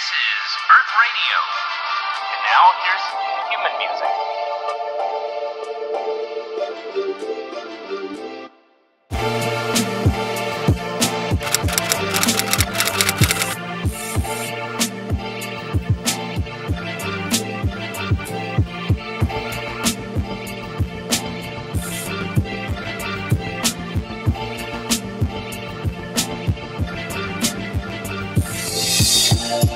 This is Earth Radio. And now here's human music.